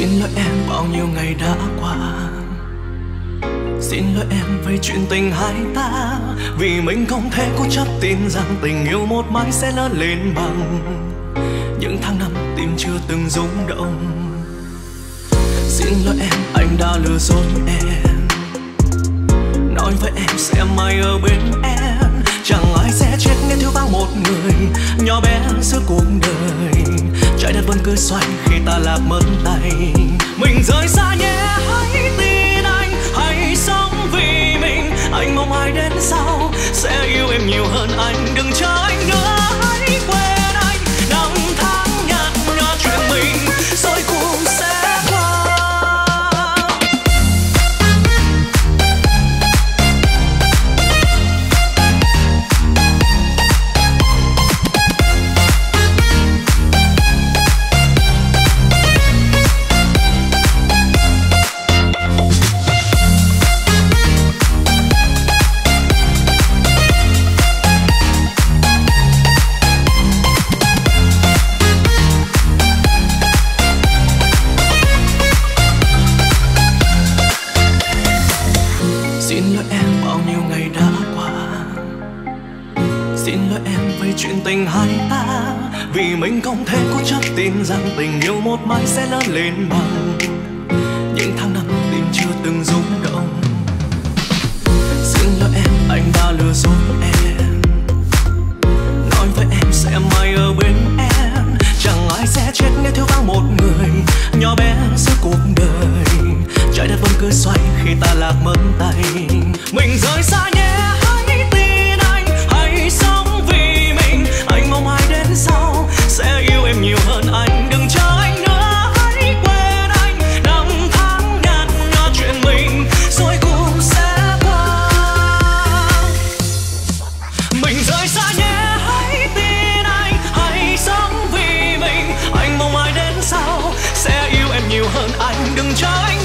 Xin lỗi em bao nhiêu ngày đã qua, xin lỗi em về chuyện tình hai ta. Vì mình không thể cố chấp tin rằng tình yêu một mãi sẽ lớn lên bằng những tháng năm tim chưa từng rung động. Xin lỗi em, anh đã lừa dối em, nói với em sẽ mãi ở bên em. Chẳng ai sẽ chết nếu thiếu vắng một người nhỏ bé giữa cuộc đời. Trái đất vẫn cứ xoay khi ta lạc mất tay. Mình rời xa nhé, hãy tin anh, hãy sống vì mình. Anh mong ai đến sau sẽ yêu em nhiều hơn anh. Đừng chờ anh nữa, hãy quên anh. Năm tháng nhạt nhòa chuyện mình rồi cũng sẽ qua. Vì mình không thể cố chấp tin rằng tình yêu một mãi sẽ lớn lên bằng những tháng năm tim chưa từng rung động. Xin lỗi em, anh đã lừa dối em, nói với em sẽ mãi ở bên em. Chẳng ai sẽ chết nếu thiếu vắng một người nhỏ bé giữa cuộc đời. Trái đất vẫn cứ xoay khi ta lạc mất tay. Mình rời xa nhé, hãy tin anh, hãy sống vì mình. Anh mong ai đến sau sẽ yêu em nhiều hơn anh. Đừng chờ anh nữa, hãy quên anh. Năm tháng nhạt nhòa chuyện mình rồi cũng sẽ qua. Mình rời xa nhé, hãy tin anh, hãy sống vì mình. Anh mong ai đến sau sẽ yêu em nhiều hơn anh. Đừng chờ anh.